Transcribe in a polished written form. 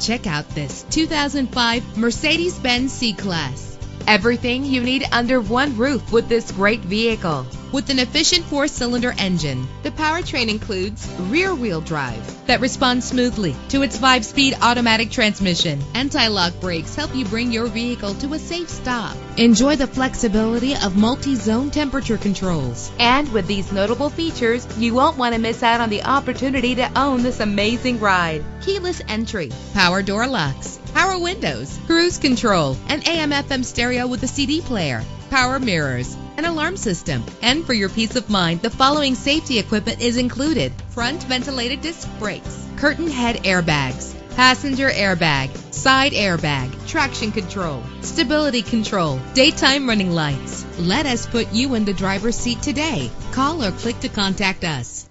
Check out this 2005 Mercedes-Benz C-Class. Everything you need under one roof with this great vehicle. With an efficient 4-cylinder engine, the powertrain includes rear-wheel drive that responds smoothly to its 5-speed automatic transmission. Anti-lock brakes help you bring your vehicle to a safe stop. Enjoy the flexibility of multi-zone temperature controls. And with these notable features, you won't want to miss out on the opportunity to own this amazing ride. Keyless entry, power door locks, power windows, cruise control, an AM/FM stereo with a CD player, power mirrors, an alarm system. And for your peace of mind, the following safety equipment is included: front ventilated disc brakes, curtain head airbags, passenger airbag, side airbag, traction control, stability control, daytime running lights. Let us put you in the driver's seat today. Call or click to contact us.